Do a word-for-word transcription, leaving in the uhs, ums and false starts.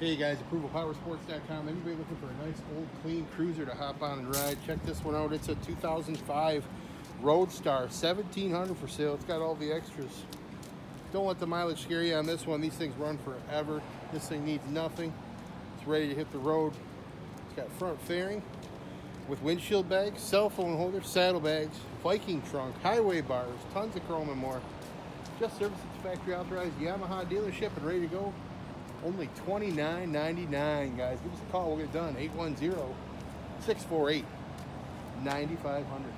Hey guys, approval power sports dot com. Anybody looking for a nice old clean cruiser to hop on and ride? Check this one out. It's a two thousand five Roadstar, seventeen hundred dollars for sale. It's got all the extras. Don't let the mileage scare you on this one. These things run forever. This thing needs nothing. It's ready to hit the road. It's got front fairing with windshield bags, cell phone holder, saddlebags, Viking trunk, highway bars, tons of chrome and more. Just serviced at the factory authorized Yamaha dealership and ready to go. Only twenty-nine ninety-nine, guys. Give us a call. We'll get it done. eight one zero, six four eight, nine five hundred.